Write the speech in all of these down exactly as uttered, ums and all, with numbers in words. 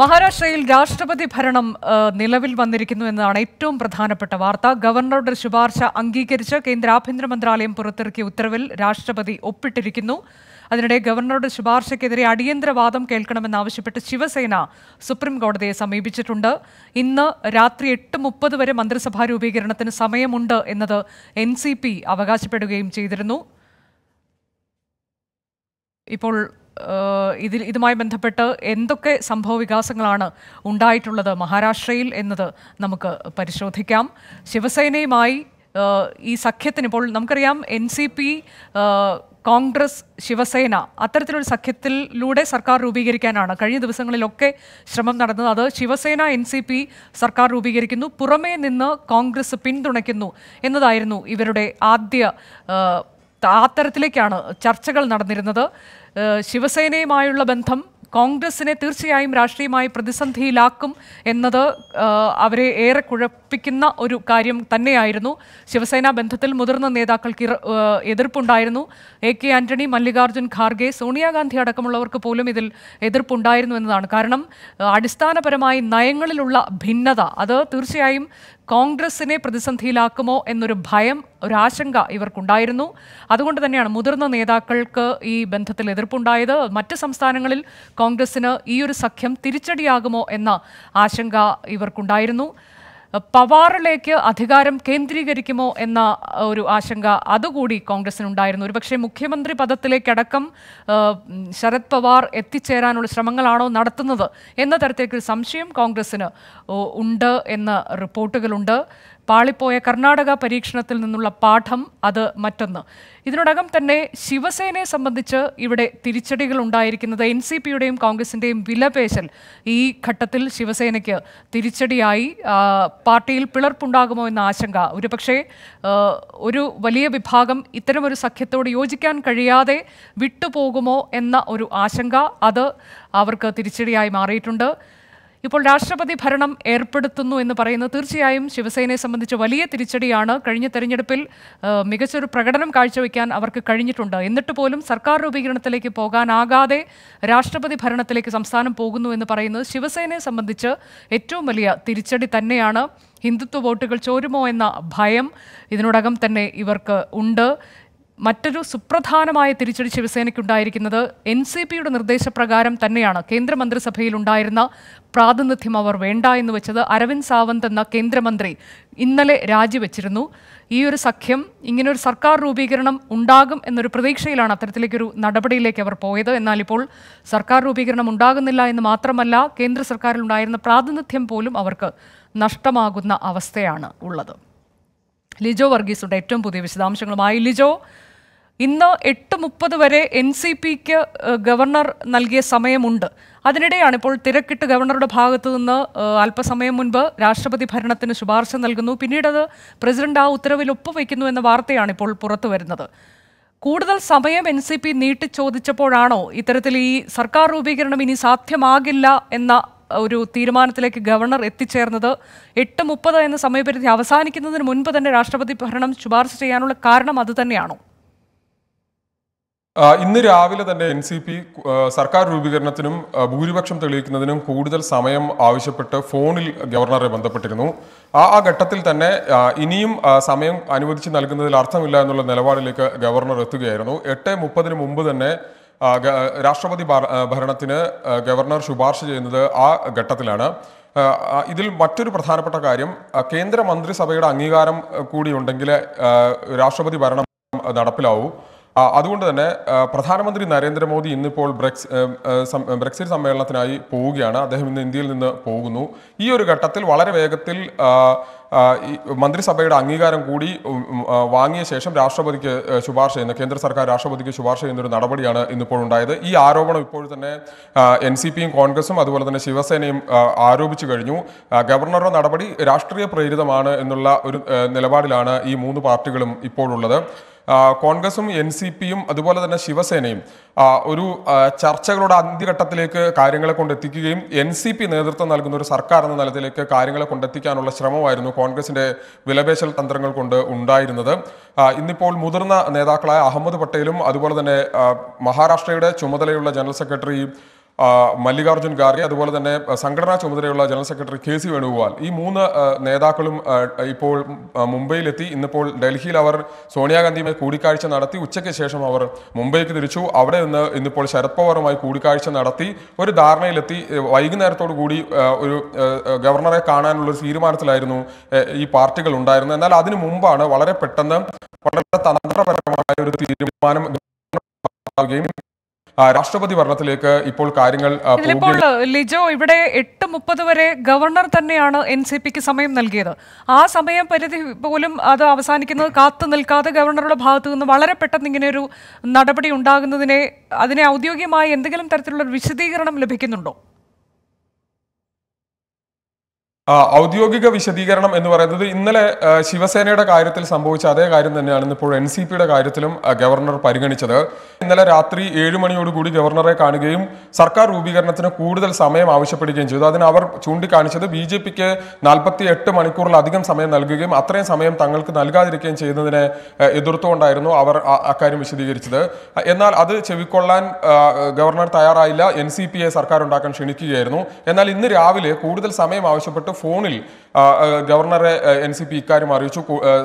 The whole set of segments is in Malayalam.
മഹാരാഷ്ട്രയിൽ രാഷ്ട്രപതി ഭരണം നിലവിൽ വന്നിരിക്കുന്നു എന്നതാണ് ഏറ്റവും പ്രധാനപ്പെട്ട വാർത്ത. ഗവർണറുടെ ശുപാർശ അംഗീകരിച്ച് കേന്ദ്ര ആഭ്യന്തര മന്ത്രാലയം പുറത്തിറക്കിയ ഉത്തരവിൽ രാഷ്ട്രപതി ഒപ്പിട്ടിരിക്കുന്നു. അതിനിടെ ഗവർണറുടെ ശുപാർശക്കെതിരെ അടിയന്തരവാദം കേൾക്കണമെന്നാവശ്യപ്പെട്ട് ശിവസേന സുപ്രീം കോടതിയെ സമീപിച്ചിട്ടുണ്ട്. ഇന്ന് രാത്രി എട്ട് മുപ്പത് വരെ മന്ത്രിസഭാ രൂപീകരണത്തിന് സമയമുണ്ട് എന്നത് എൻ സി പി അവകാശപ്പെടുകയും ചെയ്തിരുന്നു. ഇപ്പോൾ ഇതിൽ ഇതുമായി ബന്ധപ്പെട്ട് എന്തൊക്കെ സംഭവ വികാസങ്ങളാണ് ഉണ്ടായിട്ടുള്ളത് മഹാരാഷ്ട്രയിൽ എന്നത് നമുക്ക് പരിശോധിക്കാം. ശിവസേനയുമായി ഈ സഖ്യത്തിനിപ്പോൾ നമുക്കറിയാം, N C P, Congress, Shiv Sena അത്തരത്തിലൊരു സഖ്യത്തിലൂടെ സർക്കാർ രൂപീകരിക്കാനാണ് കഴിഞ്ഞ ദിവസങ്ങളിലൊക്കെ ശ്രമം നടന്നത്. അത് ശിവസേന എൻ സി പി സർക്കാർ രൂപീകരിക്കുന്നു, പുറമേ നിന്ന് കോൺഗ്രസ് പിന്തുണയ്ക്കുന്നു എന്നതായിരുന്നു ഇവരുടെ ആദ്യ ആത്തരത്തിലേക്കാണ് ചർച്ചകൾ നടന്നിരുന്നത്. ശിവസേനയുമായുള്ള ബന്ധം കോൺഗ്രസിനെ തീർച്ചയായും രാഷ്ട്രീയമായി പ്രതിസന്ധിയിലാക്കും എന്നത് അവരെ ഏറെ കുഴപ്പിക്കുന്ന ഒരു കാര്യം തന്നെയായിരുന്നു. ശിവസേന ബന്ധത്തിൽ മുതിർന്ന നേതാക്കൾക്ക് എതിർപ്പുണ്ടായിരുന്നു. എ കെ ആന്റണി, മല്ലികാർജുൻ ഖാർഗെ, സോണിയാഗാന്ധി അടക്കമുള്ളവർക്ക് പോലും ഇതിൽ എതിർപ്പുണ്ടായിരുന്നു എന്നതാണ്. കാരണം അടിസ്ഥാനപരമായി നയങ്ങളിലുള്ള ഭിന്നത അത് തീർച്ചയായും കോൺഗ്രസിനെ പ്രതിസന്ധിയിലാക്കുമോ എന്നൊരു ഭയം, ഒരാശങ്ക ഇവർക്കുണ്ടായിരുന്നു. അതുകൊണ്ട് തന്നെയാണ് മുതിർന്ന നേതാക്കൾക്ക് ഈ ബന്ധത്തിൽ എതിർപ്പുണ്ടായത്. മറ്റ് സംസ്ഥാനങ്ങളിൽ കോൺഗ്രസിന് ഈ ഒരു സഖ്യം തിരിച്ചടിയാകുമോ എന്ന ആശങ്ക ഇവർക്കുണ്ടായിരുന്നു. പവാറിലേക്ക് അധികാരം കേന്ദ്രീകരിക്കുമോ എന്ന ഒരു ആശങ്ക അതുകൂടി കോൺഗ്രസിനുണ്ടായിരുന്നു. ഒരുപക്ഷെ മുഖ്യമന്ത്രി പദത്തിലേക്കടക്കം ശരത് പവാർ എത്തിച്ചേരാനുള്ള ശ്രമങ്ങളാണോ നടത്തുന്നത് എന്ന തരത്തിലേക്കൊരു സംശയം കോൺഗ്രസിന് ഉണ്ട് എന്ന റിപ്പോർട്ടുകളുണ്ട്. പാളിപ്പോയ കർണാടക പരീക്ഷണത്തിൽ നിന്നുള്ള പാഠം അത് മറ്റൊന്ന്. ഇതിനോടകം തന്നെ ശിവസേനയെ സംബന്ധിച്ച് ഇവിടെ തിരിച്ചടികൾ ഉണ്ടായിരിക്കുന്നത് എൻ സി പിയുടെയും കോൺഗ്രസിൻ്റെയും വിലപേശൽ ഈ ഘട്ടത്തിൽ ശിവസേനയ്ക്ക് തിരിച്ചടിയായി. പാർട്ടിയിൽ പിളർപ്പുണ്ടാകുമോ എന്ന ആശങ്ക. ഒരുപക്ഷെ ഒരു വലിയ വിഭാഗം ഇത്തരമൊരു സഖ്യത്തോട് യോജിക്കാൻ കഴിയാതെ വിട്ടുപോകുമോ എന്ന ഒരു ആശങ്ക അത് അവർക്ക് തിരിച്ചടിയായി മാറിയിട്ടുണ്ട്. ഇപ്പോൾ രാഷ്ട്രപതി ഭരണം ഏർപ്പെടുത്തുന്നു എന്ന് പറയുന്നത് തീർച്ചയായും ശിവസേനയെ സംബന്ധിച്ച് വലിയ തിരിച്ചടിയാണ്. കഴിഞ്ഞ തെരഞ്ഞെടുപ്പിൽ മികച്ചൊരു പ്രകടനം കാഴ്ചവെക്കാൻ അവർക്ക് കഴിഞ്ഞിട്ടുണ്ട്. എന്നിട്ട് പോലും സർക്കാർ രൂപീകരണത്തിലേക്ക് പോകാനാകാതെ രാഷ്ട്രപതി ഭരണത്തിലേക്ക് സംസ്ഥാനം പോകുന്നു എന്ന് പറയുന്നത് ശിവസേനയെ സംബന്ധിച്ച് ഏറ്റവും വലിയ തിരിച്ചടി തന്നെയാണ്. ഹിന്ദുത്വ വോട്ടുകൾ ചോരുമോ എന്ന ഭയം ഇതിനോടകം തന്നെ ഇവർക്ക് ഉണ്ട്. മറ്റൊരു സുപ്രധാനമായ തിരിച്ചടി ശിവസേനയ്ക്കുണ്ടായിരിക്കുന്നത് എൻ സി പിയുടെ നിർദ്ദേശപ്രകാരം തന്നെയാണ് കേന്ദ്രമന്ത്രിസഭയിലുണ്ടായിരുന്ന പ്രാതിനിധ്യം അവർ വേണ്ട എന്ന് വെച്ചത്. അരവിന്ദ് സാവന്ത് എന്ന കേന്ദ്രമന്ത്രി ഇന്നലെ രാജിവെച്ചിരുന്നു. ഈ ഒരു സഖ്യം ഇങ്ങനൊരു സർക്കാർ രൂപീകരണം ഉണ്ടാകും എന്നൊരു പ്രതീക്ഷയിലാണ് അത്തരത്തിലേക്കൊരു നടപടിയിലേക്ക് അവർ പോയത്. എന്നാൽ ഇപ്പോൾ സർക്കാർ രൂപീകരണം ഉണ്ടാകുന്നില്ല എന്ന് മാത്രമല്ല, കേന്ദ്ര സർക്കാരിലുണ്ടായിരുന്ന പ്രാതിനിധ്യം പോലും അവർക്ക് നഷ്ടമാകുന്ന അവസ്ഥയാണ് ഉള്ളത്. ലിജോ വർഗീസുണ്ട് ഏറ്റവും പുതിയ വിശദാംശങ്ങളുമായി. ലിജോ, ഇന്ന് എട്ട് മുപ്പത് വരെ എൻ സി പിക്ക് ഗവർണർ നൽകിയ സമയമുണ്ട്. അതിനിടെയാണ് ഇപ്പോൾ തിരക്കിട്ട് ഗവർണറുടെ ഭാഗത്തു നിന്ന് അല്പസമയം മുൻപ് രാഷ്ട്രപതി ഭരണത്തിന് ശുപാർശ നൽകുന്നു, പിന്നീടത് പ്രസിഡന്റ് ആ ഉത്തരവിൽ ഒപ്പുവെക്കുന്നു എന്ന വാർത്തയാണ് ഇപ്പോൾ പുറത്തു വരുന്നത്. കൂടുതൽ സമയം എൻ സി പി നീട്ടി ചോദിച്ചപ്പോഴാണോ ഇത്തരത്തിൽ ഈ സർക്കാർ രൂപീകരണം ഇനി സാധ്യമാകില്ല എന്ന ഒരു തീരുമാനത്തിലേക്ക് ഗവർണർ എത്തിച്ചേർന്നത്? എട്ട് മുപ്പത് എന്ന സമയപരിധി അവസാനിക്കുന്നതിന് മുൻപ് തന്നെ രാഷ്ട്രപതി ഭരണം ശുപാർശ ചെയ്യാനുള്ള കാരണം അത് തന്നെയാണോ? ഇന്ന് രാവിലെ തന്നെ എൻ സി പി സർക്കാർ രൂപീകരണത്തിനും ഭൂരിപക്ഷം തെളിയിക്കുന്നതിനും കൂടുതൽ സമയം ആവശ്യപ്പെട്ട് ഫോണിൽ ഗവർണറെ ബന്ധപ്പെട്ടിരുന്നു. ആ ആ ഘട്ടത്തിൽ തന്നെ ഇനിയും സമയം അനുവദിച്ച് നൽകുന്നതിൽ അർത്ഥമില്ല എന്നുള്ള നിലപാടിലേക്ക് ഗവർണർ എത്തുകയായിരുന്നു. എട്ട് മുപ്പതിന് മുമ്പ് തന്നെ രാഷ്ട്രപതി ഭരണത്തിന് ഗവർണർ ശുപാർശ ചെയ്യുന്നത് ആ ഘട്ടത്തിലാണ്. ഇതിൽ മറ്റൊരു പ്രധാനപ്പെട്ട കാര്യം, കേന്ദ്ര മന്ത്രിസഭയുടെ അംഗീകാരം കൂടിയുണ്ടെങ്കിൽ രാഷ്ട്രപതി ഭരണം നടപ്പിലാവൂ. അതുകൊണ്ട് തന്നെ പ്രധാനമന്ത്രി നരേന്ദ്രമോദി ഇന്നിപ്പോൾ ബ്രെക്സ് ബ്രെക്സിറ്റ് സമ്മേളനത്തിനായി പോവുകയാണ്. അദ്ദേഹം ഇന്ന് ഇന്ത്യയിൽ നിന്ന് പോകുന്നു. ഈ ഒരു ഘട്ടത്തിൽ വളരെ വേഗത്തിൽ മന്ത്രിസഭയുടെ അംഗീകാരം കൂടി വാങ്ങിയ ശേഷം രാഷ്ട്രപതിക്ക് ശുപാർശ ചെയ്യുന്ന, കേന്ദ്ര സർക്കാർ രാഷ്ട്രപതിക്ക് ശുപാർശ ചെയ്യുന്ന ഒരു നടപടിയാണ് ഇന്നിപ്പോൾ ഉണ്ടായത്. ഈ ആരോപണം ഇപ്പോൾ തന്നെ എൻ സി പിയും കോൺഗ്രസും അതുപോലെ തന്നെ ശിവസേനയും ആരോപിച്ചു കഴിഞ്ഞു. ഗവർണറുടെ നടപടി രാഷ്ട്രീയ പ്രേരിതമാണ് എന്നുള്ള ഒരു നിലപാടിലാണ് ഈ മൂന്ന് പാർട്ടികളും ഇപ്പോഴുള്ളത്. കോൺഗ്രസും എൻ സി പിയും അതുപോലെ തന്നെ ശിവസേനയും ഒരു ചർച്ചകളുടെ അന്ത്യഘട്ടത്തിലേക്ക് കാര്യങ്ങളെ കൊണ്ടെത്തിക്കുകയും എൻ സി പി നേതൃത്വം നൽകുന്ന ഒരു സർക്കാർ എന്ന നിലത്തിലേക്ക് കാര്യങ്ങളെ കൊണ്ടെത്തിക്കാനുള്ള ശ്രമമായിരുന്നു കോൺഗ്രസിൻ്റെ വിലപേശൽ തന്ത്രങ്ങൾ കൊണ്ട് ഉണ്ടായിരുന്നത്. ഇന്നിപ്പോൾ മുതിർന്ന നേതാക്കളായ അഹമ്മദ് പട്ടേലും അതുപോലെ തന്നെ മഹാരാഷ്ട്രയുടെ ചുമതലയുള്ള ജനറൽ സെക്രട്ടറി മല്ലികാർജ്ജുൻ ഖാർഗെ അതുപോലെ തന്നെ സംഘടനാ ചുമതലയുള്ള general secretary K C Venugopal ഈ മൂന്ന് നേതാക്കളും ഇപ്പോൾ മുംബൈയിലെത്തി. ഇന്നിപ്പോൾ ഡൽഹിയിൽ അവർ സോണിയാഗാന്ധിയുമായി കൂടിക്കാഴ്ച നടത്തി. ഉച്ചയ്ക്ക് ശേഷം അവർ മുംബൈക്ക് തിരിച്ചു. അവിടെ നിന്ന് ഇന്നിപ്പോൾ ശരത് പവാറുമായി കൂടിക്കാഴ്ച നടത്തി ഒരു ധാരണയിലെത്തി. വൈകുന്നേരത്തോടു കൂടി ഒരു ഗവർണറെ കാണാനുള്ള തീരുമാനത്തിലായിരുന്നു ഈ പാർട്ടികൾ ഉണ്ടായിരുന്നത്. എന്നാൽ അതിനു മുമ്പാണ് വളരെ പെട്ടെന്ന് വളരെ തന്ത്രപരമായ ഒരു തീരുമാനം രാഷ്ട്രപതി ഭരണത്തിലേക്ക് ഇപ്പോൾ കാര്യങ്ങൾ. ഇതിലിപ്പോൾ ലിജോ ഇവിടെ എട്ട് മുപ്പത് വരെ ഗവർണർ തന്നെയാണ് എൻ സി പിക്ക് സമയം നൽകിയത്. ആ സമയം പരിധി പോലും അത് അവസാനിക്കുന്നത് കാത്തു നിൽക്കാതെ ഗവർണറുടെ ഭാഗത്തു നിന്ന് വളരെ പെട്ടെന്ന് ഇങ്ങനെ ഒരു നടപടി ഉണ്ടാകുന്നതിനെ അതിനെ ഔദ്യോഗികമായി എന്തെങ്കിലും തരത്തിലുള്ള വിശദീകരണം ലഭിക്കുന്നുണ്ടോ? ഔദ്യോഗിക വിശദീകരണം എന്ന് പറയുന്നത് ഇന്നലെ ശിവസേനയുടെ കാര്യത്തിൽ സംഭവിച്ച അതേ കാര്യം തന്നെയാണ് ഇന്നിപ്പോൾ എൻ സി പിയുടെ കാര്യത്തിലും ഗവർണർ പരിഗണിച്ചത്. ഇന്നലെ രാത്രി ഏഴുമണിയോടുകൂടി ഗവർണറെ കാണുകയും സർക്കാർ രൂപീകരണത്തിന് കൂടുതൽ സമയം ആവശ്യപ്പെടുകയും ചെയ്തു. അതിന് അവർ ചൂണ്ടിക്കാണിച്ചത് ബി ജെ പിക്ക് നാൽപ്പത്തി എട്ട് മണിക്കൂറിലധികം സമയം നൽകുകയും അത്രയും സമയം തങ്ങൾക്ക് നൽകാതിരിക്കുകയും ചെയ്യുന്നതിനെ എതിർത്തുകൊണ്ടായിരുന്നു അവർ അക്കാര്യം വിശദീകരിച്ചത്. എന്നാൽ അത് ചെവിക്കൊള്ളാൻ ഗവർണർ തയ്യാറായില്ല. എൻ സി പിയെ സർക്കാർ ഉണ്ടാക്കാൻ ക്ഷണിക്കുകയായിരുന്നു. എന്നാൽ ഇന്ന് രാവിലെ കൂടുതൽ സമയം ആവശ്യപ്പെട്ട് ഫോണിൽ ഗവർണറെ എൻ സി പി ഇക്കാര്യം അറിയിച്ചു.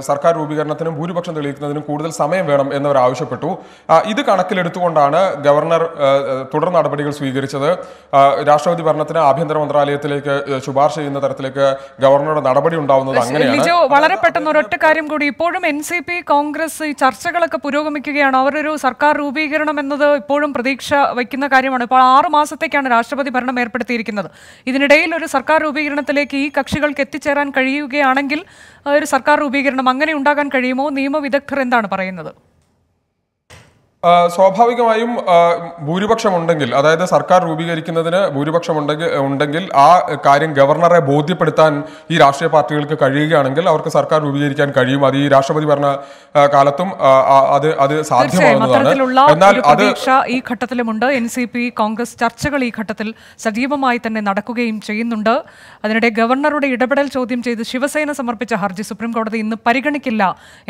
സർക്കാർ രൂപീകരണത്തിനും ഭൂരിപക്ഷം തെളിയിക്കുന്നതിനും കൂടുതൽ സമയം വേണം എന്നവർ ആവശ്യപ്പെട്ടു. ഇത് കണക്കിലെടുത്തുകൊണ്ടാണ് ഗവർണർ തുടർ നടപടികൾ സ്വീകരിച്ചത്. രാഷ്ട്രപതി ഭരണത്തിന് ആഭ്യന്തര മന്ത്രാലയത്തിലേക്ക് ശുപാർശ ചെയ്യുന്ന തരത്തിലേക്ക് ഗവർണറുടെ നടപടി ഉണ്ടാവുന്നത് അങ്ങനെയാണ്. വളരെ പെട്ടെന്ന് ഒരൊറ്റ കാര്യം കൂടി, ഇപ്പോഴും എൻ സി പി കോൺഗ്രസ് ചർച്ചകളൊക്കെ പുരോഗമിക്കുകയാണ്. അവരൊരു സർക്കാർ രൂപീകരണം എന്നത് ഇപ്പോഴും പ്രതീക്ഷ വയ്ക്കുന്ന കാര്യമാണ്. ഇപ്പോൾ ആറു മാസത്തേക്കാണ് രാഷ്ട്രപതി ഭരണം ഏർപ്പെടുത്തിയിരിക്കുന്നത്. ഇതിനിടയിൽ ഒരു സർക്കാർ രൂപീകരണത്തിലേക്ക് ഈ കക്ഷികൾക്ക് എത്തിച്ചേരാൻ കഴിയുകയാണെങ്കിൽ ഒരു സർക്കാർ രൂപീകരണം അങ്ങനെ ഉണ്ടാകാൻ കഴിയുമോ? നിയമവിദഗ്ധർ എന്താണ് പറയുന്നത്? സ്വാഭാവികമായും ഭൂരിപക്ഷമുണ്ടെങ്കിൽ, അതായത് സർക്കാർ രൂപീകരിക്കുന്നതിന് ഭൂരിപക്ഷമുണ്ടെങ്കിൽ ഉണ്ടെങ്കിൽ ആ കാര്യം ഗവർണറെ ബോധ്യപ്പെടുത്താൻ ഈ രാഷ്ട്രീയ പാർട്ടികൾക്ക് കഴിയുകയാണെങ്കിൽ അവർക്ക് സർക്കാർ രൂപീകരിക്കാൻ കഴിയും. അത് ഈ രാഷ്ട്രപതി ഭരണ കാലത്തും അത് അത് സാധ്യമാകുന്നതാണ്. എന്നാൽ അത് ഈ ഘട്ടത്തിലുമുണ്ട്. എൻ സി പി കോൺഗ്രസ് ചർച്ചകൾ ഈ ഘട്ടത്തിൽ സജീവമായി തന്നെ നടക്കുകയും ചെയ്യുന്നുണ്ട്. അതിനിടെ ഗവർണറുടെ ഇടപെടൽ ചോദ്യം ചെയ്ത് ശിവസേന സമർപ്പിച്ച ഹർജി സുപ്രീംകോടതി ഇന്ന് പരിഗണിക്കില്ല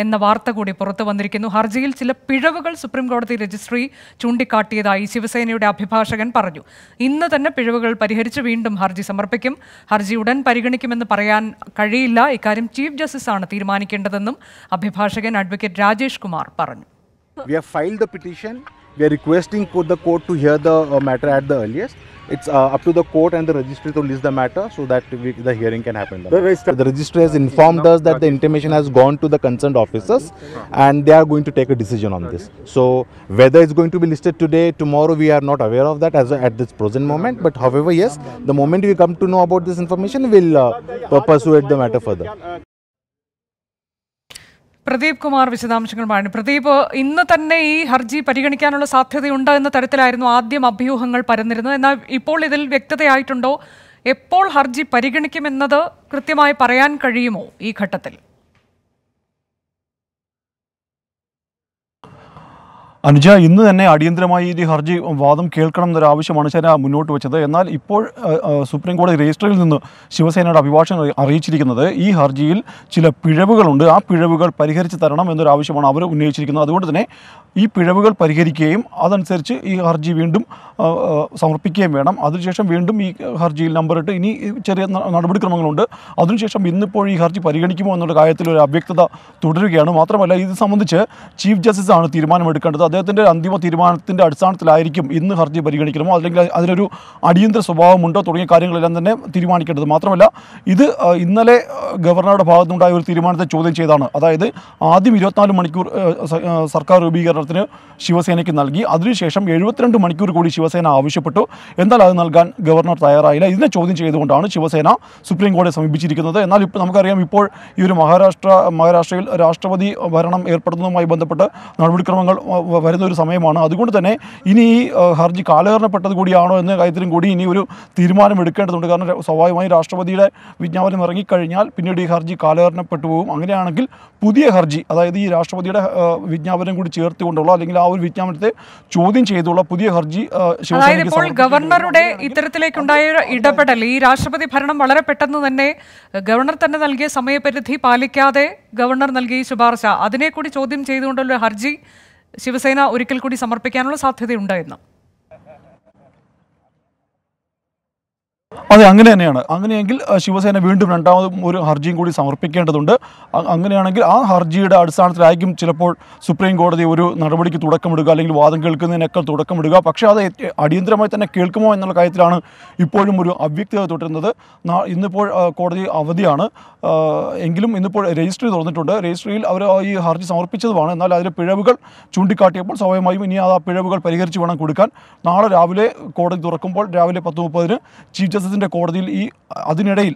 എന്ന വാർത്ത കൂടി പുറത്തു വന്നിരിക്കുന്നു. ഹർജിയിൽ ചില പിഴവുകൾ സുപ്രീംകോടതി രജിസ്ട്രി ചൂണ്ടിക്കാട്ടിയതായി ശിവസേനയുടെ അഭിഭാഷകൻ പറഞ്ഞു. ഇന്ന് തന്നെ പിഴവുകൾ പരിഹരിച്ച് വീണ്ടും ഹർജി സമർപ്പിക്കും. ഹർജി ഉടൻ പരിഗണിക്കുമെന്ന് പറയാൻ കഴിയില്ല. ഇക്കാര്യം ചീഫ് ജസ്റ്റിസാണ് തീരുമാനിക്കേണ്ടതെന്നും അഭിഭാഷകൻ അഡ്വക്കേറ്റ് രാജേഷ് കുമാർ പറഞ്ഞു. We have filed the petition. We are requesting the court to hear the matter at the earliest. It's uh, up to the court and the registry to list the matter so that we, the hearing can happen. The registrar, the registrar has informed us that the intimation has gone to the concerned officers and they are going to take a decision on this. So whether it's going to be listed today, tomorrow, we are not aware of that as a, at this present moment. But however, yes, the moment we come to know about this information, we'll uh, pursue the matter further. Pradeep Kumar വിശദാംശങ്ങളുമാണ്. Pradeep, ഇന്ന് തന്നെ ഈ ഹർജി പരിഗണിക്കാനുള്ള സാധ്യതയുണ്ട് എന്ന തരത്തിലായിരുന്നു ആദ്യം അഭ്യൂഹങ്ങൾ പരന്നിരുന്നത്. എന്നാൽ ഇപ്പോൾ ഇതിൽ വ്യക്തതയായിട്ടുണ്ടോ? എപ്പോൾ ഹർജി പരിഗണിക്കുമെന്നത് കൃത്യമായി പറയാൻ കഴിയുമോ ഈ ഘട്ടത്തിൽ? അനുജ, ഇന്ന് തന്നെ അടിയന്തരമായി ഈ ഹർജി വാദം കേൾക്കണം എന്നൊരാവശ്യമാണ് ശന മുന്നോട്ട് വെച്ചത്. എന്നാൽ ഇപ്പോൾ സുപ്രീം കോടതി രജിസ്ട്രിയിൽ നിന്ന് ശിവസേനയുടെ അഭിഭാഷകൻ അറിയിച്ചിരിക്കുന്നത് ഈ ഹർജിയിൽ ചില പിഴവുകളുണ്ട്, ആ പിഴവുകൾ പരിഹരിച്ച് തരണം എന്നൊരാവശ്യമാണ് അവർ ഉന്നയിച്ചിരിക്കുന്നത്. അതുകൊണ്ട് തന്നെ ഈ പിഴവുകൾ പരിഹരിക്കുകയും അതനുസരിച്ച് ഈ ഹർജി വീണ്ടും സമർപ്പിക്കുകയും വേണം. അതിനുശേഷം വീണ്ടും ഈ ഹർജിയിൽ നമ്പറിട്ട് ഇനി ചെറിയ നടപടിക്രമങ്ങളുണ്ട്. അതിനുശേഷം ഇന്നിപ്പോൾ ഈ ഹർജി പരിഗണിക്കുമോ എന്നുള്ള കാര്യത്തിൽ ഒരു അവ്യക്തത തുടരുകയാണ്. മാത്രമല്ല, ഇത് സംബന്ധിച്ച് ചീഫ് ജസ്റ്റിസാണ് തീരുമാനമെടുക്കേണ്ടത്. അദ്ദേഹത്തിൻ്റെ അന്തിമ തീരുമാനത്തിൻ്റെ അടിസ്ഥാനത്തിലായിരിക്കും ഇന്ന് ഹർജി പരിഗണിക്കണമോ അല്ലെങ്കിൽ അതിനൊരു അടിയന്തര സ്വഭാവമുണ്ടോ തുടങ്ങിയ കാര്യങ്ങളെല്ലാം തന്നെ തീരുമാനിക്കേണ്ടത്. മാത്രമല്ല, ഇത് ഇന്നലെ ഗവർണറുടെ ഭാഗത്തുനിന്നുണ്ടായ ഒരു തീരുമാനത്തെ ചോദ്യം ചെയ്താണ്. അതായത് ആദ്യം ഇരുപത്തിനാല് മണിക്കൂർ സർക്കാർ രൂപീകരണത്തിന് ശിവസേനയ്ക്ക് നൽകി. അതിനുശേഷം എഴുപത്തിരണ്ട് മണിക്കൂർ കൂടി ശിവസേന ആവശ്യപ്പെട്ടു. എന്നാൽ അത് നൽകാൻ ഗവർണർ തയ്യാറായില്ല. ഇതിനെ ചോദ്യം ചെയ്തുകൊണ്ടാണ് ശിവസേന സുപ്രീം കോടതിയെ സമീപിച്ചിരിക്കുന്നത്. എന്നാൽ ഇപ്പോൾ നമുക്കറിയാം, ഇപ്പോൾ ഈ ഒരു മഹാരാഷ്ട്ര മഹാരാഷ്ട്രയിൽ രാഷ്ട്രപതി ഭരണം ഏർപ്പെടുന്നതുമായി ബന്ധപ്പെട്ട് നടപടിക്രമങ്ങൾ വരുന്നൊരു സമയമാണ്. അതുകൊണ്ട് തന്നെ ഇനി ഈ ഹർജി കാലഹരണപ്പെട്ടത് കൂടിയാണോ എന്ന കാര്യത്തിലും കൂടി ഇനി ഒരു തീരുമാനം എടുക്കേണ്ടതുണ്ട്. കാരണം സ്വാഭാവികമായും രാഷ്ട്രപതിയുടെ വിജ്ഞാപനം ഇറങ്ങിക്കഴിഞ്ഞാൽ പിന്നീട് ഈ ഹർജി കാലഹരണപ്പെട്ടു പോകും. അങ്ങനെയാണെങ്കിൽ പുതിയ ഹർജി, അതായത് ഈ രാഷ്ട്രപതിയുടെ വിജ്ഞാപനം കൂടി ചേർത്തുകൊണ്ടുള്ള അല്ലെങ്കിൽ ആ ഒരു വിജ്ഞാപനത്തെ ചോദ്യം ചെയ്തുള്ള പുതിയ ഹർജി ശിവസേന. ഗവർണറുടെ ഇത്തരത്തിലേക്കുണ്ടായ ഇടപെടൽ, ഈ രാഷ്ട്രപതി ഭരണം വളരെ പെട്ടെന്ന് തന്നെ ഗവർണർ തന്നെ നൽകിയ സമയപരിധി പാലിക്കാതെ ഗവർണർ നൽകിയ ശുപാർശ, അതിനെ കൂടി ചോദ്യം ചെയ്തുകൊണ്ടുള്ള ഹർജി ശിവസേന ഒരിക്കൽ കൂടി സമർപ്പിക്കാനുള്ള സാധ്യതയുണ്ടായിരുന്നു. അതെ അങ്ങനെ തന്നെയാണ്. അങ്ങനെയെങ്കിൽ ശിവസേന വീണ്ടും രണ്ടാമതും ഒരു ഹർജിയും കൂടി സമർപ്പിക്കേണ്ടതുണ്ട്. അങ്ങനെയാണെങ്കിൽ ആ ഹർജിയുടെ അടിസ്ഥാനത്തിലായിരിക്കും ചിലപ്പോൾ സുപ്രീം കോടതി ഒരു നടപടിക്ക് തുടക്കമിടുക, അല്ലെങ്കിൽ വാദം കേൾക്കുന്നതിനൊക്കെ തുടക്കമിടുക. പക്ഷേ അത് അടിയന്തരമായി തന്നെ കേൾക്കുമോ എന്നുള്ള കാര്യത്തിലാണ് ഇപ്പോഴും ഒരു അവ്യക്തത തുടരുന്നത്. ഇന്നിപ്പോൾ കോടതി അവധിയാണ്, എങ്കിലും ഇന്നിപ്പോൾ രജിസ്ട്രി തുറന്നിട്ടുണ്ട്. രജിസ്ട്രിയിൽ അവർ ഈ ഹർജി സമർപ്പിച്ചതുമാണ്. എന്നാൽ അതിലെ പിഴവുകൾ ചൂണ്ടിക്കാട്ടിയപ്പോൾ സ്വാഭാവികമായും ഇനി അത് ആ പിഴവുകൾ പരിഹരിച്ച് വേണം കൊടുക്കാൻ. നാളെ രാവിലെ കോടതി തുറക്കുമ്പോൾ രാവിലെ പത്ത് മുപ്പതിന് ചീഫ് ജസ്റ്റിസിൻ്റെ കോടതിയിൽ ഈ അതിനിടയിൽ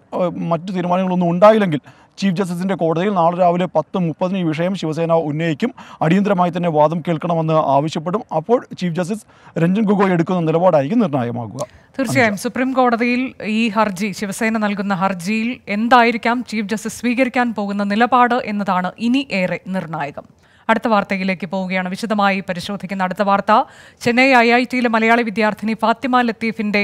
മറ്റു തീരുമാനങ്ങളൊന്നും ഉണ്ടായില്ലെങ്കിൽ ചീഫ് ജസ്റ്റിസിൻ്റെ കോടതിയിൽ നാളെ രാവിലെ പത്ത് മുപ്പതിന് ഈ വിഷയം ശിവസേന ഉന്നയിക്കും. അടിയന്തരമായി തന്നെ വാദം കേൾക്കണമെന്ന് ആവശ്യപ്പെടും. അപ്പോൾ ചീഫ് ജസ്റ്റിസ് രഞ്ജൻ ഗൊഗോയ് എടുക്കുന്ന നിലപാടായിരിക്കും നിർണായകമാകുക. തീർച്ചയായും സുപ്രീം കോടതിയിൽ ഈ ഹർജി, ശിവസേന നൽകുന്ന ഹർജിയിൽ എന്തായിരിക്കാം ചീഫ് ജസ്റ്റിസ് സ്വീകരിക്കാൻ പോകുന്ന നിലപാട് എന്നതാണ് ഇനി ഏറെ നിർണായകം. അടുത്ത വാർത്തയിലേക്ക് പോവുകയാണ്, വിശദമായി പരിശോധിക്കുന്ന അടുത്ത വാർത്ത. ചെന്നൈ ഐ ഐ ടിയിലെ മലയാളി വിദ്യാർത്ഥിനി ഫാത്തിമ ലത്തീഫിൻ്റെ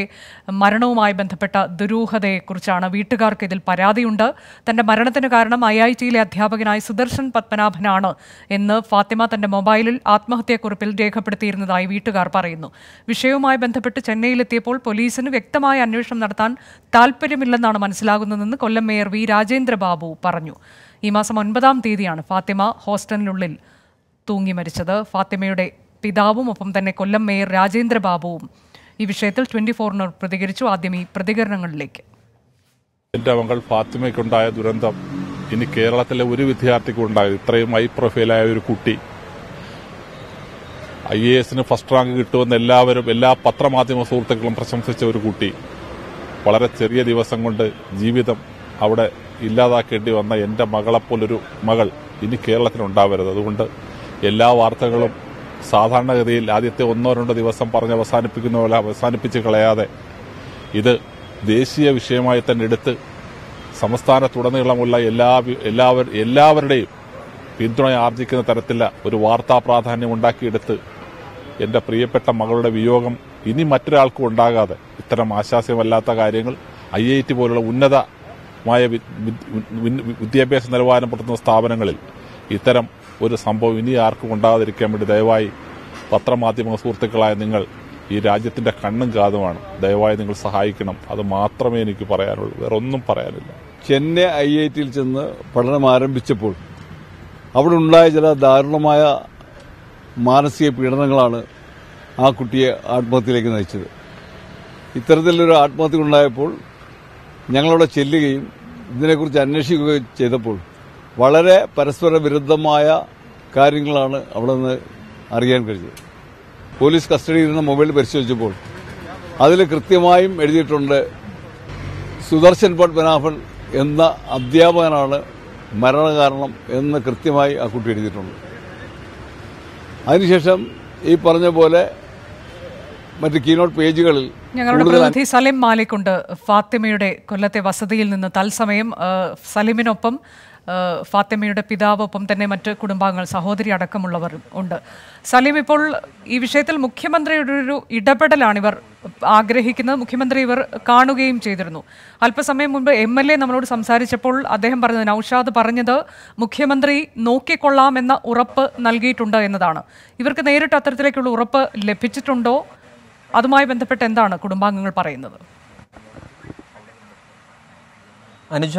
മരണവുമായി ബന്ധപ്പെട്ട ദുരൂഹതയെക്കുറിച്ചാണ്. വീട്ടുകാർക്ക് ഇതിൽ പരാതിയുണ്ട്. തൻ്റെ മരണത്തിന് കാരണം ഐ ഐ ടിയിലെ അധ്യാപകനായ സുദർശൻ പത്മനാഭനാണ് എന്ന് ഫാത്തിമ തൻ്റെ മൊബൈലിൽ ആത്മഹത്യാക്കുറിപ്പിൽ രേഖപ്പെടുത്തിയിരുന്നതായി വീട്ടുകാർ പറയുന്നു. വിഷയവുമായി ബന്ധപ്പെട്ട് ചെന്നൈയിലെത്തിയപ്പോൾ പോലീസിന് വ്യക്തമായ അന്വേഷണം നടത്താൻ താൽപ്പര്യമില്ലെന്നാണ് മനസ്സിലാകുന്നതെന്ന് കൊല്ലം മേയർ വി രാജേന്ദ്രബാബു പറഞ്ഞു. ഈ മാസം ഒൻപതാം തീയതിയാണ് ഫാത്തിമ ഹോസ്റ്റലിനുള്ളിൽ തൂങ്ങി മരിച്ചത്. ഫാത്തിമയുടെ പിതാവും ഒപ്പം തന്നെ കൊല്ലം മേയർ രാജേന്ദ്രബാബുവും ഈ വിഷയത്തിൽ ട്വന്റി ഫോറിനോട് പ്രതികരിച്ചു. ആദ്യം ഈ പ്രതികരണങ്ങളിലേക്ക്. എൻ്റെ മകൾ ഫാത്തിമയ്ക്കുണ്ടായ ദുരന്തം ഇനി കേരളത്തിലെ ഒരു വിദ്യാർത്ഥിക്കും ഉണ്ടായത്. ഇത്രയും ഹൈ പ്രൊഫൈലായ ഒരു കുട്ടി, ഐ എ എസിന് ഫസ്റ്റ് റാങ്ക് കിട്ടുമെന്ന് എല്ലാവരും, എല്ലാ പത്രമാധ്യമ സുഹൃത്തുക്കളും പ്രശംസിച്ച ഒരു കുട്ടി വളരെ ചെറിയ ദിവസം കൊണ്ട് ജീവിതം അവിടെ ഇല്ലാതാക്കേണ്ടി വന്ന എൻ്റെ മകളെപ്പോലൊരു മകൾ ഇനി കേരളത്തിനുണ്ടാവരുത്. അതുകൊണ്ട് എല്ലാ വാർത്തകളും സാധാരണഗതിയിൽ ആദ്യത്തെ ഒന്നോ രണ്ടോ ദിവസം പറഞ്ഞ് അവസാനിപ്പിക്കുന്ന പോലെ അവസാനിപ്പിച്ച് കളയാതെ ഇത് ദേശീയ വിഷയമായി തന്നെ എടുത്ത് സംസ്ഥാനത്തുടനീളമുള്ള എല്ലാ എല്ലാവരും എല്ലാവരുടെയും പിന്തുണ ആർജിക്കുന്ന തരത്തിലുള്ള ഒരു വാർത്താ പ്രാധാന്യം ഉണ്ടാക്കിയെടുത്ത് എൻ്റെ പ്രിയപ്പെട്ട മകളുടെ വിയോഗം ഇനി മറ്റൊരാൾക്കും ഉണ്ടാകാതെ ഇത്തരം ആശാസ്യമല്ലാത്ത കാര്യങ്ങൾ ഐ ഐ ടി പോലുള്ള ഉന്നതമായ വിദ്യാഭ്യാസ നിലവാരം പുലർത്തുന്ന സ്ഥാപനങ്ങളിൽ ഇത്തരം ഒരു സംഭവം ഇനി ആർക്കും ഉണ്ടാകാതിരിക്കാൻ വേണ്ടി ദയവായി പത്രമാധ്യമ സുഹൃത്തുക്കളായ നിങ്ങൾ, ഈ രാജ്യത്തിൻ്റെ കണ്ണും കാതുമാണ്, ദയവായി നിങ്ങൾ സഹായിക്കണം. അത് മാത്രമേ എനിക്ക് പറയാനുള്ളൂ, വേറെ ഒന്നും പറയാനില്ല. ചെന്നൈ ഐ ഐ ടിയിൽ ചെന്ന് പഠനം ആരംഭിച്ചപ്പോൾ അവിടെ ഉണ്ടായ ചില ദാരുണമായ മാനസിക പീഡനങ്ങളാണ് ആ കുട്ടിയെ ആത്മഹത്യയിലേക്ക് നയിച്ചത്. ഇത്തരത്തിലൊരു ആത്മഹത്യ ഉണ്ടായപ്പോൾ ഞങ്ങളവിടെ ചെല്ലുകയും ഇതിനെക്കുറിച്ച് അന്വേഷിക്കുകയും ചെയ്തപ്പോൾ വളരെ പരസ്പര വിരുദ്ധമായ കാര്യങ്ങളാണ് അവിടെ നിന്ന് അറിയാൻ കഴിഞ്ഞത്. പോലീസ് കസ്റ്റഡിയിൽ നിന്ന് മൊബൈൽ പരിശോധിച്ചപ്പോൾ അതിൽ കൃത്യമായും എഴുതിയിട്ടുണ്ട്, സുദർശൻ പത്മനാഭൻ എന്ന അധ്യാപകനാണ് മരണകാരണം എന്ന് കൃത്യമായി ആ കുട്ടി എഴുതിയിട്ടുണ്ട്. അതിനുശേഷം ഈ പറഞ്ഞ പോലെ മറ്റ് കീനോട്ട് പേജുകളിൽ ഞങ്ങളുടെ പ്രതിനിധി സലിം മാലിക്കുണ്ട്, ഫാത്തിമയുടെ കൊല്ലത്തെ വസതിയിൽ നിന്ന് തത്സമയം. സലിമിനൊപ്പം ഫാത്തിമയുടെ പിതാവ്, ഒപ്പം തന്നെ മറ്റ് കുടുംബാംഗങ്ങൾ, സഹോദരി അടക്കമുള്ളവർ ഉണ്ട്. സലീം, ഇപ്പോൾ ഈ വിഷയത്തിൽ മുഖ്യമന്ത്രിയുടെ ഒരു ഇടപെടലാണ് ഇവർ ആഗ്രഹിക്കുന്നത്. മുഖ്യമന്ത്രി ഇവർ കാണുകയും ചെയ്തിരുന്നു. അല്പസമയം മുൻപ് എം എൽ എ നമ്മളോട് സംസാരിച്ചപ്പോൾ അദ്ദേഹം പറഞ്ഞത്, നൌഷാദ് പറഞ്ഞത് മുഖ്യമന്ത്രി നോക്കിക്കൊള്ളാമെന്ന ഉറപ്പ് നൽകിയിട്ടുണ്ട് എന്നതാണ്. ഇവർക്ക് നേരിട്ട് അത്തരത്തിലേക്കുള്ള ഉറപ്പ് ലഭിച്ചിട്ടുണ്ടോ? അതുമായി ബന്ധപ്പെട്ട് എന്താണ് കുടുംബാംഗങ്ങൾ പറയുന്നത്? അനുജ,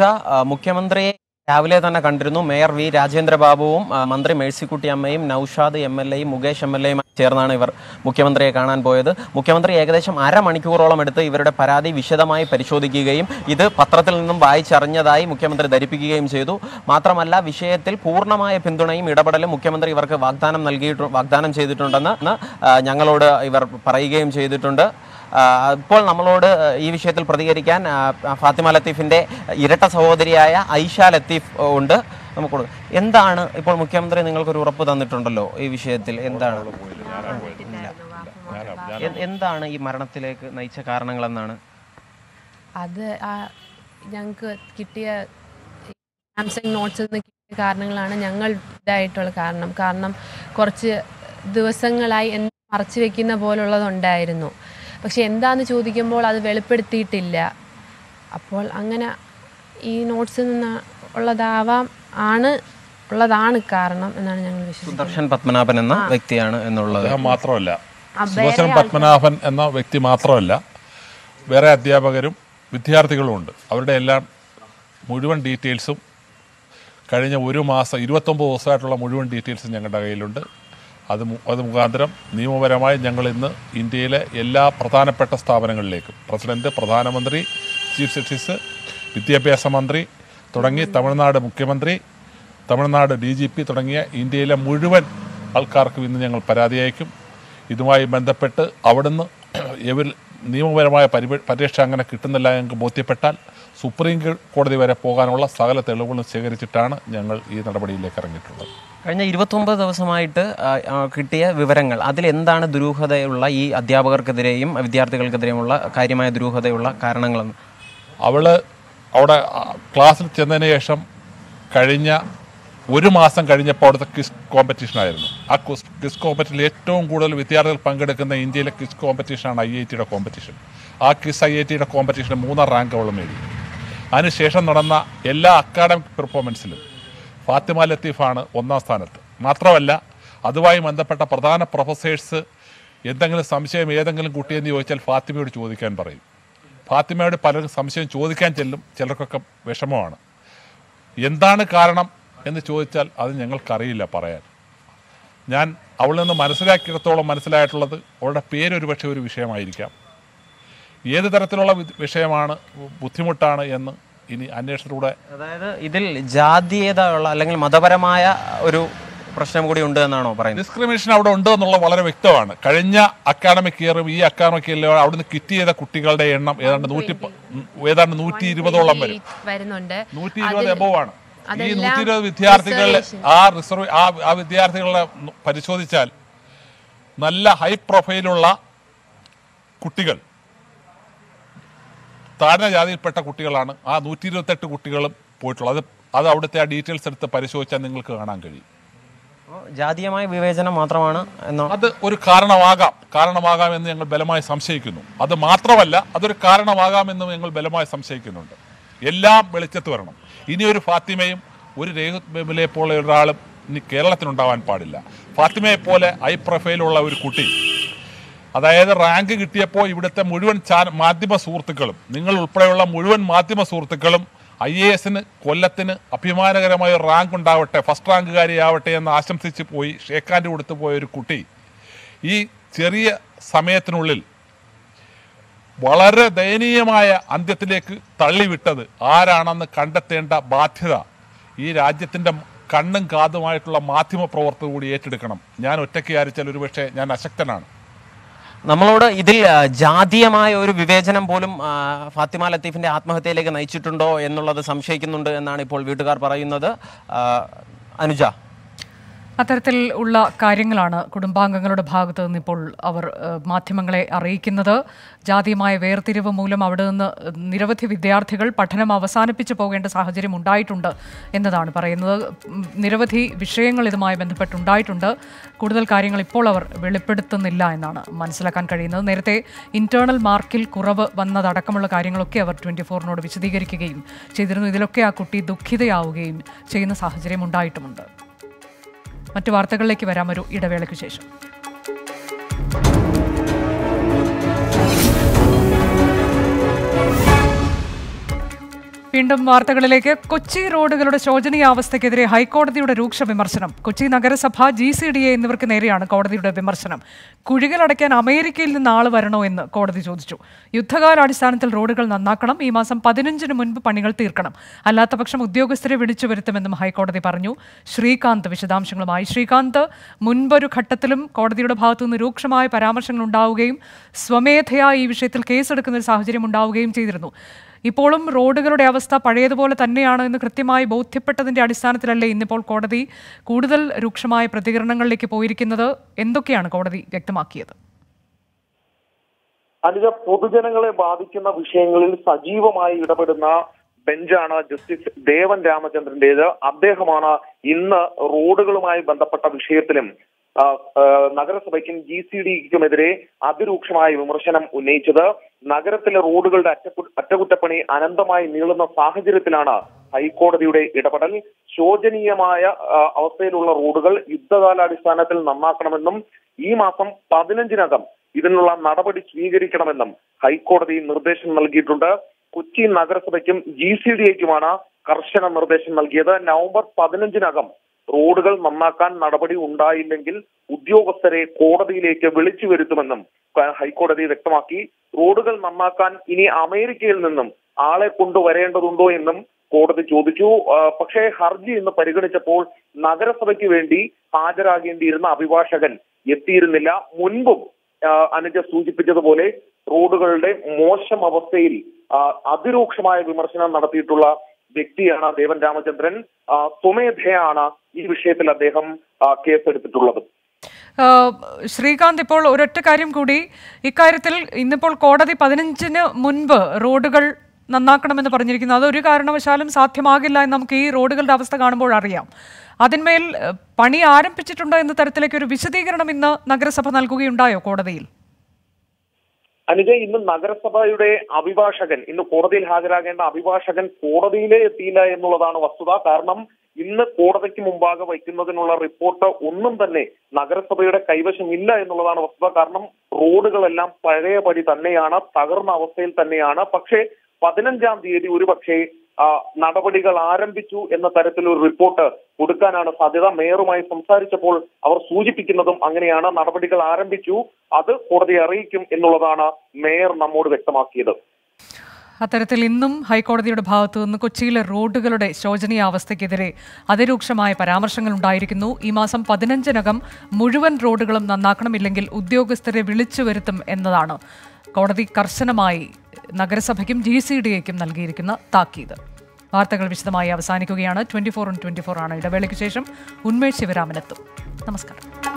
മുഖ്യമന്ത്രിയെ രാവിലെ തന്നെ കണ്ടിരുന്നു. മേയർ വി രാജേന്ദ്രബാബുവും മന്ത്രി മേഴ്സിക്കുട്ടി അമ്മയും നൌഷാദ് എം എൽ എയും മുകേഷ് എം എൽ എയുമായി ചേർന്നാണ് ഇവർ മുഖ്യമന്ത്രിയെ കാണാൻ പോയത്. മുഖ്യമന്ത്രി ഏകദേശം അരമണിക്കൂറോളം എടുത്ത് ഇവരുടെ പരാതി വിശദമായി പരിശോധിക്കുകയും ഇത് പത്രത്തിൽ നിന്നും വായിച്ചറിഞ്ഞതായി മുഖ്യമന്ത്രി ധരിപ്പിക്കുകയും ചെയ്തു. മാത്രമല്ല, വിഷയത്തിൽ പൂർണ്ണമായ പിന്തുണയും ഇടപെടലും മുഖ്യമന്ത്രി ഇവർക്ക് വാഗ്ദാനം നൽകിയിട്ട് വാഗ്ദാനം ചെയ്തിട്ടുണ്ടെന്ന് ഞങ്ങളോട് ഇവർ പറയുകയും ചെയ്തിട്ടുണ്ട്. ഇപ്പോൾ നമ്മളോട് ഈ വിഷയത്തിൽ പ്രതികരിക്കാൻ ഫാത്തിമ ലത്തീഫിൻ്റെ ഇരട്ട സഹോദരിയായ ഐഷ ലത്തീഫ് ഉണ്ട്. നമുക്ക് എന്താണ് ഇപ്പോൾ മുഖ്യമന്ത്രി നിങ്ങൾക്കൊരു ഉറപ്പ് തന്നിട്ടുണ്ടല്ലോ ഈ വിഷയത്തിൽ, എന്താണ് എന്താണ് ഈ മരണത്തിലേക്ക് നയിച്ച കാരണങ്ങളെന്നാണ്? അത് ഞങ്ങൾക്ക് കിട്ടിയ സാംസങ് നോട്ട്സിൽ നിന്ന് കിട്ടിയ കാരണങ്ങളാണ് ഞങ്ങൾ ഇതായിട്ടുള്ള കാരണം. കാരണം കുറച്ച് ദിവസങ്ങളായി എന്ത് മറച്ചു വെക്കുന്ന പോലുള്ളതുണ്ടായിരുന്നു. പക്ഷെ എന്താന്ന് ചോദിക്കുമ്പോൾ അത് വെളിപ്പെടുത്തിയിട്ടില്ല. അപ്പോൾ അങ്ങനെ ഈ നോട്ട്സിൽ നിന്ന് ഉള്ളതാവാം ആണ് ഉള്ളതാണ് കാരണം എന്നാണ് ഞങ്ങൾ വിശ്വസിക്കുന്നത്. സുദർശൻ പത്മനാഭൻ എന്ന വ്യക്തിയാണ് എന്നുള്ളത് മാത്രമല്ല, സുദർശൻ പത്മനാഭൻ എന്ന വ്യക്തി മാത്രമല്ല, വേറെ അധ്യാപകരും വിദ്യാർത്ഥികളുണ്ട്. അവരുടെ എല്ലാം മുഴുവൻ ഡീറ്റെയിൽസും കഴിഞ്ഞ ഒരു മാസം ഇരുപത്തൊമ്പത് ദിവസമായിട്ടുള്ള മുഴുവൻ ഡീറ്റെയിൽസും ഞങ്ങളുടെ കയ്യിലുണ്ട്. അത് അത് മുഖാന്തരം നിയമപരമായി ഞങ്ങളിന്ന് ഇന്ത്യയിലെ എല്ലാ പ്രധാനപ്പെട്ട സ്ഥാപനങ്ങളിലേക്കും പ്രസിഡൻറ്റ്, പ്രധാനമന്ത്രി, ചീഫ് സെക്രട്ടറീസ്, വിദ്യാഭ്യാസ മന്ത്രി തുടങ്ങി തമിഴ്നാട് മുഖ്യമന്ത്രി, തമിഴ്നാട് ഡി ജി പി തുടങ്ങിയ ഇന്ത്യയിലെ മുഴുവൻ ആൾക്കാർക്കും ഇന്ന് ഞങ്ങൾ പരാതി അയക്കും. ഇതുമായി ബന്ധപ്പെട്ട് അവിടുന്ന് എവർ നിയമപരമായ പരിപ പരിരക്ഷ അങ്ങനെ കിട്ടുന്നില്ല ഞങ്ങൾക്ക് ബോധ്യപ്പെട്ടാൽ സുപ്രീം കോടതി വരെ പോകാനുള്ള സകല തെളിവുകളും ശേഖരിച്ചിട്ടാണ് ഞങ്ങൾ ഈ നടപടിയിലേക്ക് ഇറങ്ങിയിട്ടുള്ളത്. കഴിഞ്ഞ ഇരുപത്തൊമ്പത് ദിവസമായിട്ട് കിട്ടിയ വിവരങ്ങൾ, അതിലെന്താണ് ദുരൂഹതയുള്ള ഈ അധ്യാപകർക്കെതിരെയും വിദ്യാർത്ഥികൾക്കെതിരെയുമുള്ള കാര്യമായ ദുരൂഹതയുള്ള കാരണങ്ങളെന്ന്? അവൾ അവിടെ ക്ലാസ്സിൽ ചെന്നതിന് ശേഷം കഴിഞ്ഞ ഒരു മാസം കഴിഞ്ഞപ്പോൾ അവിടുത്തെ ക്വിസ് കോമ്പറ്റീഷനായിരുന്നു. ആ ക്വിസ് ക്വിസ് കോമ്പറ്റീഷനിൽ ഏറ്റവും കൂടുതൽ വിദ്യാർത്ഥികൾ പങ്കെടുക്കുന്ന ഇന്ത്യയിലെ ക്വിസ് കോമ്പറ്റീഷനാണ് ഐ ഐ ടിയുടെ കോമ്പറ്റീഷൻ. ആ ക്വിസ് ഐ ഐ ടിയുടെ കോമ്പറ്റീഷന് മൂന്നാം റാങ്ക് അവൾ നേടി. അതിനുശേഷം നടന്ന എല്ലാ അക്കാഡമിക് പെർഫോമൻസിലും ഫാത്തിമ ലത്തീഫാണ് ഒന്നാം സ്ഥാനത്ത്. മാത്രമല്ല അതുമായി ബന്ധപ്പെട്ട പ്രധാന പ്രൊഫസേഴ്സ് എന്തെങ്കിലും സംശയം ഏതെങ്കിലും കുട്ടിയെന്ന് ചോദിച്ചാൽ ഫാത്തിമയോട് ചോദിക്കാൻ പറയും. ഫാത്തിമയോട് പലരും സംശയം ചോദിക്കാൻ ചെല്ലും. ചിലർക്കൊക്കെ വിഷമമാണ്. എന്താണ് കാരണം എന്ന് ചോദിച്ചാൽ അത് ഞങ്ങൾക്കറിയില്ല പറയാൻ. ഞാൻ അവളിൽ നിന്ന് മനസ്സിലാക്കിയിടത്തോളം മനസ്സിലായിട്ടുള്ളത് അവളുടെ പേരൊരു പക്ഷേ ഒരു വിഷയമായിരിക്കാം. ഏത് തരത്തിലുള്ള വിഷയമാണ്, ബുദ്ധിമുട്ടാണ് എന്ന് ഇനി അന്വേഷണത്തിലൂടെ. അതായത് ഇതിൽ ജാതീയതയുള്ള അല്ലെങ്കിൽ മതപരമായ ഒരു പ്രശ്നം കൂടി ഉണ്ട് എന്നാണോ പറയുന്നത്? ഡിസ്ക്രിമിനേഷൻ അവിടെ ഉണ്ട് എന്നുള്ളത് വളരെ വ്യക്തമാണ്. കഴിഞ്ഞ അക്കാഡമിക് ഇയറും ഈ അക്കാഡമിക് ഇയറിലും അവിടുന്ന് കിറ്റ് ചെയ്ത കുട്ടികളുടെ എണ്ണം ഏതാണ്ട് നൂറ്റി ഏതാണ്ട് നൂറ്റി ഇരുപതോളം വരും. നൂറ്റി ഇരുപത് എബോവാണ്. ഈ നൂറ്റി ഇരുപത് വിദ്യാർത്ഥികളിൽ ആ റിസർവ് ആ വിദ്യാർത്ഥികളെ പരിശോധിച്ചാൽ നല്ല ഹൈ പ്രൊഫൈലുള്ള കുട്ടികൾ, താഴ്ന്ന ജാതിയിൽപ്പെട്ട കുട്ടികളാണ് ആ നൂറ്റി ഇരുപത്തെട്ട് കുട്ടികളും പോയിട്ടുള്ളത്. അത് അത് അവിടുത്തെ ആ ഡീറ്റെയിൽസ് എടുത്ത് പരിശോധിച്ചാൽ നിങ്ങൾക്ക് കാണാൻ കഴിയും. ജാതീയമായ വിവേചനം മാത്രമാണ് അത് ഒരു കാരണമാകാം കാരണമാകാമെന്ന് ഞങ്ങൾ ബലമായി സംശയിക്കുന്നു. അത് മാത്രമല്ല അതൊരു കാരണമാകാമെന്ന് ഞങ്ങൾ ബലമായി സംശയിക്കുന്നുണ്ട്. എല്ലാം വെളിച്ചത്ത് വരണം. ഇനി ഒരു ഫാത്തിമയും ഒരു രേഹത് ബെബിലെ പോലെ ഒരാളും ഇനി കേരളത്തിനുണ്ടാവാൻ പാടില്ല. ഫാത്തിമയെപ്പോലെ ഹൈ പ്രൊഫൈലുള്ള ഒരു കുട്ടി, അതായത് റാങ്ക് കിട്ടിയപ്പോൾ ഇവിടുത്തെ മുഴുവൻ ചാ മാധ്യമ സുഹൃത്തുക്കളും നിങ്ങൾ ഉൾപ്പെടെയുള്ള മുഴുവൻ മാധ്യമ സുഹൃത്തുക്കളും ഐ എ എസിന് കൊല്ലത്തിന് അഭിമാനകരമായ ഒരു റാങ്ക് ഉണ്ടാവട്ടെ, ഫസ്റ്റ് റാങ്കുകാരിയാവട്ടെ എന്ന് ആശംസിച്ച് പോയി ഷേക്കാൻ്റെ കൊടുത്ത് പോയൊരു കുട്ടി ഈ ചെറിയ സമയത്തിനുള്ളിൽ വളരെ ദയനീയമായ അന്ത്യത്തിലേക്ക് തള്ളിവിട്ടത് ആരാണെന്ന് കണ്ടെത്തേണ്ട ബാധ്യത ഈ രാജ്യത്തിൻ്റെ കണ്ണും കാതുമായിട്ടുള്ള മാധ്യമ പ്രവർത്തകർ കൂടി ഏറ്റെടുക്കണം. ഞാൻ ഒറ്റയ്ക്ക് വിചാരിച്ചാൽ ഒരുപക്ഷെ ഞാൻ അശക്തനാണ്. നമ്മളോട് ഇതിൽ ജാതീയമായ ഒരു വിവേചനം പോലും ഫാത്തിമ ലത്തീഫിൻ്റെ ആത്മഹത്യയിലേക്ക് നയിച്ചിട്ടുണ്ടോ എന്നുള്ളത് സംശയിക്കുന്നുണ്ട് എന്നാണ് ഇപ്പോൾ വീട്ടുകാർ പറയുന്നത്. അനുജ, അത്തരത്തിൽ ഉള്ള കാര്യങ്ങളാണ് കുടുംബാംഗങ്ങളുടെ ഭാഗത്തു നിന്നിപ്പോൾ അവർ മാധ്യമങ്ങളെ അറിയിക്കുന്നത്. ജാതീയമായ വേർതിരിവ് മൂലം അവിടെ നിന്ന് നിരവധി വിദ്യാർത്ഥികൾ പഠനം അവസാനിപ്പിച്ചു പോകേണ്ട സാഹചര്യം ഉണ്ടായിട്ടുണ്ട് എന്നതാണ് പറയുന്നത്. നിരവധി വിഷയങ്ങൾ ഇതുമായി ബന്ധപ്പെട്ടുണ്ടായിട്ടുണ്ട്. കൂടുതൽ കാര്യങ്ങൾ ഇപ്പോൾ അവർ വെളിപ്പെടുത്തുന്നില്ല എന്നാണ് മനസ്സിലാക്കാൻ കഴിയുന്നത്. നേരത്തെ ഇൻറ്റേർണൽ മാർക്കിൽ കുറവ് വന്നതടക്കമുള്ള കാര്യങ്ങളൊക്കെ അവർ ട്വൻറ്റി ഫോറിനോട് വിശദീകരിക്കുകയും ചെയ്തിരുന്നു. ഇതിലൊക്കെ ആ കുട്ടി ദുഃഖിതയാവുകയും ചെയ്യുന്ന സാഹചര്യം ഉണ്ടായിട്ടുമുണ്ട്. മറ്റു വാർത്തകളിലേക്ക് വരാം ഒരു ഇടവേളയ്ക്ക് ശേഷം. വീണ്ടും വാർത്തകളിലേക്ക്. കൊച്ചി റോഡുകളുടെ ശോചനീയാവസ്ഥയ്ക്കെതിരെ ഹൈക്കോടതിയുടെ രൂക്ഷ വിമർശനം. കൊച്ചി നഗരസഭ, ജി സി ഡി എ എന്നിവർക്ക് നേരെയാണ് കോടതിയുടെ വിമർശനം. കുഴികളടയ്ക്കാൻ അമേരിക്കയിൽ നിന്ന് ആൾ വരണോ എന്ന് കോടതി ചോദിച്ചു. യുദ്ധകാലാടിസ്ഥാനത്തിൽ റോഡുകൾ നന്നാക്കണം, ഈ മാസം പതിനഞ്ചിന് മുൻപ് പണികൾ തീർക്കണം, അല്ലാത്തപക്ഷം ഉദ്യോഗസ്ഥരെ വിളിച്ചു വരുത്തുമെന്നും ഹൈക്കോടതി പറഞ്ഞു. ശ്രീകാന്ത് വിശദാംശങ്ങളുമായി. ശ്രീകാന്ത്, മുൻപൊരു ഘട്ടത്തിലും കോടതിയുടെ ഭാഗത്തുനിന്ന് രൂക്ഷമായ പരാമർശങ്ങൾ ഉണ്ടാവുകയും സ്വമേധയാ ഈ വിഷയത്തിൽ കേസെടുക്കുന്ന ഒരു സാഹചര്യം ഉണ്ടാവുകയും ചെയ്തിരുന്നു. ഇപ്പോഴും റോഡുകളുടെ അവസ്ഥ പഴയതുപോലെ തന്നെയാണ് എന്ന് കൃത്യമായി ബോധ്യപ്പെട്ടതിൻ്റെ അടിസ്ഥാനത്തിലല്ലേ ഇന്നിപ്പോൾ കോടതി കൂടുതൽ രൂക്ഷമായ പ്രതികരണങ്ങളിലേക്ക് പോയിരിക്കുന്നത്? എന്തൊക്കെയാണ് കോടതി വ്യക്തമാക്കിയത്? അതിന് പൊതുജനങ്ങളെ ബാധിക്കുന്ന വിഷയങ്ങളിൽ സജീവമായി ഇടപെടുന്ന ബെഞ്ചാണ് ജസ്റ്റിസ് ദേവൻ രാമചന്ദ്രന്റേത്. അദ്ദേഹമാണ് ഇന്ന് റോഡുകളുമായി ബന്ധപ്പെട്ട വിഷയത്തിലും നഗരസഭയ്ക്കും ജി സി ഡിക്കുമെതിരെ അതിരൂക്ഷമായ വിമർശനം ഉന്നയിച്ചത്. നഗരത്തിലെ റോഡുകളുടെ അറ്റകുറ്റപ്പണി അനന്തമായി നീളുന്ന സാഹചര്യത്തിലാണ് ഹൈക്കോടതിയുടെ ഇടപെടൽ. ശോചനീയമായ അവസ്ഥയിലുള്ള റോഡുകൾ യുദ്ധകാലാടിസ്ഥാനത്തിൽ നന്നാക്കണമെന്നും ഈ മാസം പതിനഞ്ചിനകം ഇതിനുള്ള നടപടി സ്വീകരിക്കണമെന്നും ഹൈക്കോടതി നിർദ്ദേശം നൽകിയിട്ടുണ്ട്. കൊച്ചി നഗരസഭയ്ക്കും ജി സി ഡി എക്കുമാണ് കർശന നിർദ്ദേശം നൽകിയത്. നവംബർ പതിനഞ്ചിനകം റോഡുകൾ നന്നാക്കാൻ നടപടി ഉണ്ടായില്ലെങ്കിൽ ഉദ്യോഗസ്ഥരെ കോടതിയിലേക്ക് വിളിച്ചു വരുത്തുമെന്നും ഹൈക്കോടതി വ്യക്തമാക്കി. റോഡുകൾ നന്നാക്കാൻ ഇനി അമേരിക്കയിൽ നിന്നും ആളെ കൊണ്ടുവരേണ്ടതുണ്ടോ എന്നും കോടതി ചോദിച്ചു. പക്ഷേ ഹർജി ഇന്ന് പരിഗണിച്ചപ്പോൾ നഗരസഭയ്ക്ക് വേണ്ടി ഹാജരാകേണ്ടിയിരുന്ന അഭിഭാഷകൻ എത്തിയിരുന്നില്ല. മുൻപും അനുജ സൂചിപ്പിച്ചതുപോലെ റോഡുകളുടെ മോശം അവസ്ഥയിൽ അതിരൂക്ഷമായ വിമർശനം നടത്തിയിട്ടുള്ള വ്യക്തിയാണ് ദേവൻ രാമചന്ദ്രൻ. സ്വമേധയാണ് ഈ വിഷയത്തിൽ അദ്ദേഹം കേസെടുത്തിട്ടുള്ളത്. ശ്രീകാന്ത്, ഇപ്പോൾ ഒരൊറ്റ കാര്യം കൂടി, ഇക്കാര്യത്തിൽ ഇന്നിപ്പോൾ കോടതി പതിനഞ്ചിന് മുൻപ് റോഡുകൾ നന്നാക്കണമെന്ന് പറഞ്ഞിരിക്കുന്നു. അതൊരു കാരണവശാലും സാധ്യമാകില്ല എന്ന് നമുക്ക് ഈ റോഡുകളുടെ അവസ്ഥ കാണുമ്പോൾ അറിയാം. അതിന്മേൽ പണി ആരംഭിച്ചിട്ടുണ്ടോ എന്ന തരത്തിലേക്ക് ഒരു വിശദീകരണം ഇന്ന് നഗരസഭ നൽകുകയുണ്ടായോ കോടതിയിൽ? അനുജ, ഇന്ന് നഗരസഭയുടെ അഭിഭാഷകൻ, ഇന്ന് കോടതിയിൽ ഹാജരാകേണ്ട അഭിഭാഷകൻ കോടതിയിലേ എത്തിയില്ല എന്നുള്ളതാണ് വസ്തുത. കാരണം ഇന്ന് കോടതിക്ക് മുമ്പാകെ വയ്ക്കുന്നതിനുള്ള റിപ്പോർട്ട് ഒന്നും തന്നെ നഗരസഭയുടെ കൈവശം ഇല്ല എന്നുള്ളതാണ് വസ്തുത. കാരണം റോഡുകളെല്ലാം പഴയപടി തന്നെയാണ്, തകർന്ന അവസ്ഥയിൽ തന്നെയാണ്. പക്ഷേ പതിനഞ്ചാം തീയതി ഒരുപക്ഷെ നടപടികൾ ആരംഭിച്ചു എന്ന തരത്തിലൊരു റിപ്പോർട്ട് കൊടുക്കാനാണ് സാധ്യത. മേയറുമായി സംസാരിച്ചപ്പോൾ അവർ സൂചിപ്പിക്കുന്നതും അങ്ങനെയാണ്, നടപടികൾ ആരംഭിച്ചു, അത് കോടതിയെ അറിയിക്കും എന്നുള്ളതാണ് മേയർ നമ്മോട് വ്യക്തമാക്കിയത്. അത്തരത്തിൽ ഇന്നും ഹൈക്കോടതിയുടെ ഭാഗത്തു നിന്ന് കൊച്ചിയിലെ റോഡുകളുടെ ശോചനീയാവസ്ഥയ്ക്കെതിരെ അതിരൂക്ഷമായ പരാമർശങ്ങൾ ഉണ്ടായിരിക്കുന്നു. ഈ മാസം പതിനഞ്ചിനകം മുഴുവൻ റോഡുകളും നന്നാക്കണമില്ലെങ്കിൽ ഉദ്യോഗസ്ഥരെ വിളിച്ചു വരുത്തും എന്നതാണ് കോടതി കർശനമായി നഗരസഭയ്ക്കും ജി സി ഡി എക്കും നൽകിയിരിക്കുന്ന താക്കീത്. വാർത്തകൾ വിശദമായി അവസാനിക്കുകയാണ്. Twenty four on twenty four ആണ്. ഇടവേളയ്ക്ക് ശേഷം ഉന്മേഷ് ശിവരാമനെത്തും. നമസ്കാരം.